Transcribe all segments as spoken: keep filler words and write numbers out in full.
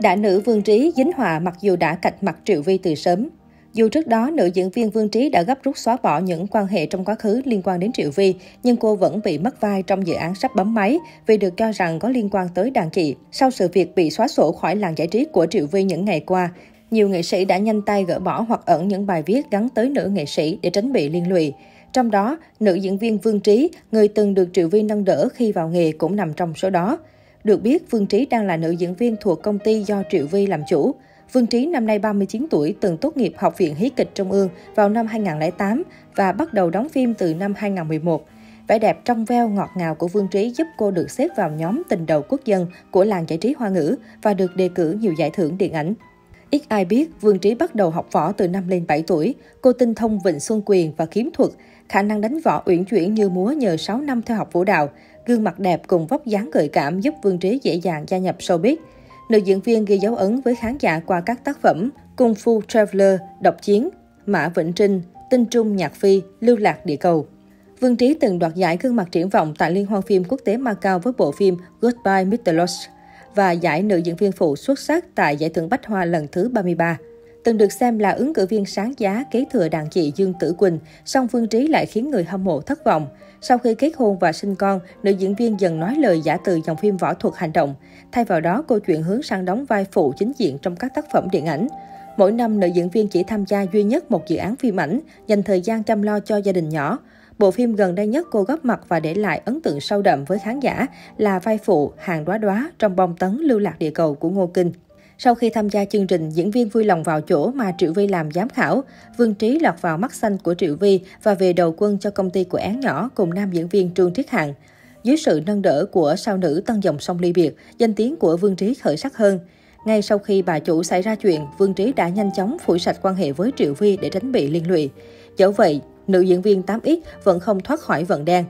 Đại nữ Vương Trí dính họa mặc dù đã cạch mặt Triệu Vy từ sớm. Dù trước đó, nữ diễn viên Vương Trí đã gấp rút xóa bỏ những quan hệ trong quá khứ liên quan đến Triệu Vy, nhưng cô vẫn bị mất vai trong dự án Sắp Bấm Máy vì được cho rằng có liên quan tới đàn chị. Sau sự việc bị xóa sổ khỏi làng giải trí của Triệu Vy những ngày qua, nhiều nghệ sĩ đã nhanh tay gỡ bỏ hoặc ẩn những bài viết gắn tới nữ nghệ sĩ để tránh bị liên lụy. Trong đó, nữ diễn viên Vương Trí, người từng được Triệu Vy nâng đỡ khi vào nghề cũng nằm trong số đó. Được biết, Vương Trí đang là nữ diễn viên thuộc công ty do Triệu Vy làm chủ. Vương Trí năm nay ba mươi chín tuổi, từng tốt nghiệp Học viện Hí kịch Trung ương vào năm hai nghìn không trăm lẻ tám và bắt đầu đóng phim từ năm hai nghìn không trăm mười một. Vẻ đẹp trong veo ngọt ngào của Vương Trí giúp cô được xếp vào nhóm tình đầu quốc dân của làng giải trí Hoa ngữ và được đề cử nhiều giải thưởng điện ảnh. Ít ai biết, Vương Trí bắt đầu học võ từ năm lên bảy tuổi. Cô tinh thông vịnh xuân quyền và kiếm thuật, khả năng đánh võ uyển chuyển như múa nhờ sáu năm theo học vũ đạo. Gương mặt đẹp cùng vóc dáng gợi cảm giúp Vương Trí dễ dàng gia nhập showbiz. Nữ diễn viên ghi dấu ấn với khán giả qua các tác phẩm Kung Fu Traveler, Độc Chiến, Mã Vĩnh Trinh, Tinh Trung Nhạc Phi, Lưu Lạc Địa Cầu. Vương Trí từng đoạt giải gương mặt triển vọng tại Liên hoan phim quốc tế Macau với bộ phim Goodbye mít tơ Lost và giải nữ diễn viên phụ xuất sắc tại Giải thưởng Bách Hoa lần thứ ba mươi ba. Từng được xem là ứng cử viên sáng giá kế thừa đàn chị Dương Tử Quỳnh, song Vương Trí lại khiến người hâm mộ thất vọng. Sau khi kết hôn và sinh con, nữ diễn viên dần nói lời giả từ dòng phim võ thuật hành động. Thay vào đó, cô chuyển hướng sang đóng vai phụ chính diện trong các tác phẩm điện ảnh. Mỗi năm, nữ diễn viên chỉ tham gia duy nhất một dự án phim ảnh, dành thời gian chăm lo cho gia đình nhỏ. Bộ phim gần đây nhất cô góp mặt và để lại ấn tượng sâu đậm với khán giả là vai phụ Hàng Đoá Đoá trong bom tấn Lưu Lạc Địa Cầu của Ngô Kinh. Sau khi tham gia chương trình, diễn viên vui lòng vào chỗ mà Triệu Vy làm giám khảo. Vương Trí lọt vào mắt xanh của Triệu Vy và về đầu quân cho công ty của Én Nhỏ cùng nam diễn viên Trương Triết Hạng. Dưới sự nâng đỡ của sao nữ Tân Dòng Sông ly biệt, danh tiếng của Vương Trí khởi sắc hơn. Ngay sau khi bà chủ xảy ra chuyện, Vương Trí đã nhanh chóng phủi sạch quan hệ với Triệu Vy để tránh bị liên lụy. Dẫu vậy, nữ diễn viên tám ích vẫn không thoát khỏi vận đen.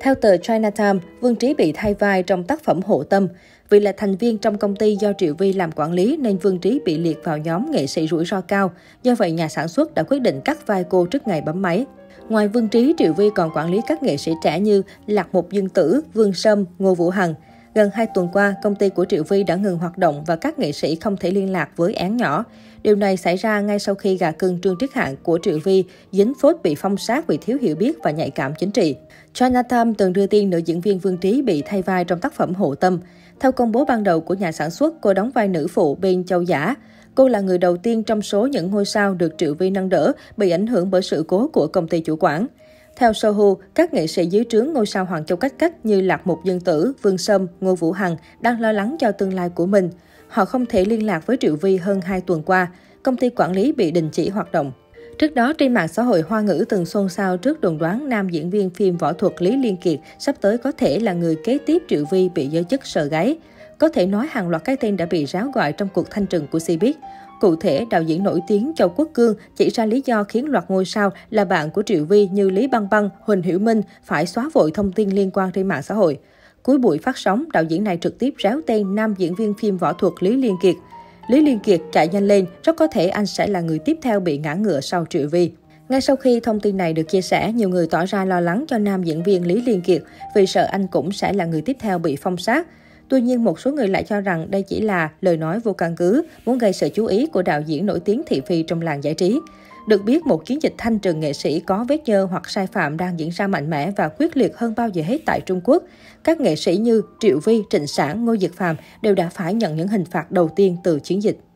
Theo tờ China Time, Vương Trí bị thay vai trong tác phẩm Hộ Tâm. Vì là thành viên trong công ty do Triệu Vy làm quản lý nên Vương Trí bị liệt vào nhóm nghệ sĩ rủi ro cao. Do vậy, nhà sản xuất đã quyết định cắt vai cô trước ngày bấm máy. Ngoài Vương Trí, Triệu Vy còn quản lý các nghệ sĩ trẻ như Lạc Mục Dương Tử, Vương Sâm, Ngô Vũ Hằng. Gần hai tuần qua, công ty của Triệu Vy đã ngừng hoạt động và các nghệ sĩ không thể liên lạc với Én Nhỏ. Điều này xảy ra ngay sau khi gà cưng Trương Triết Hạng của Triệu Vy dính phốt bị phong sát vì thiếu hiểu biết và nhạy cảm chính trị. China Time từng đưa tin nữ diễn viên Vương Trí bị thay vai trong tác phẩm Hộ Tâm. Theo công bố ban đầu của nhà sản xuất, cô đóng vai nữ phụ bên Châu Giả. Cô là người đầu tiên trong số những ngôi sao được Triệu Vy nâng đỡ bị ảnh hưởng bởi sự cố của công ty chủ quản. Theo Sohu, các nghệ sĩ dưới trướng ngôi sao Hoàng Châu Cách Cách như Lạc Mục Dương Tử, Vương Sâm, Ngô Vũ Hằng đang lo lắng cho tương lai của mình. Họ không thể liên lạc với Triệu Vy hơn hai tuần qua. Công ty quản lý bị đình chỉ hoạt động. Trước đó, trên mạng xã hội Hoa ngữ từng xôn xao trước đồn đoán nam diễn viên phim võ thuật Lý Liên Kiệt sắp tới có thể là người kế tiếp Triệu Vy bị giới chức sờ gáy. Có thể nói hàng loạt cái tên đã bị ráo gọi trong cuộc thanh trừng của xê pê i xê. Cụ thể, đạo diễn nổi tiếng Châu Quốc Cương chỉ ra lý do khiến loạt ngôi sao là bạn của Triệu Vy như Lý Băng Băng, Huỳnh Hiểu Minh phải xóa vội thông tin liên quan trên mạng xã hội. Cuối buổi phát sóng, đạo diễn này trực tiếp ráo tên nam diễn viên phim võ thuật Lý Liên Kiệt. Lý Liên Kiệt chạy nhanh lên, rất có thể anh sẽ là người tiếp theo bị ngã ngựa sau Triệu Vy. Ngay sau khi thông tin này được chia sẻ, nhiều người tỏ ra lo lắng cho nam diễn viên Lý Liên Kiệt vì sợ anh cũng sẽ là người tiếp theo bị phong sát. Tuy nhiên, một số người lại cho rằng đây chỉ là lời nói vô căn cứ, muốn gây sự chú ý của đạo diễn nổi tiếng thị phi trong làng giải trí. Được biết, một chiến dịch thanh trừng nghệ sĩ có vết nhơ hoặc sai phạm đang diễn ra mạnh mẽ và quyết liệt hơn bao giờ hết tại Trung Quốc. Các nghệ sĩ như Triệu Vy, Trịnh Sảng, Ngô Dực Phàm đều đã phải nhận những hình phạt đầu tiên từ chiến dịch.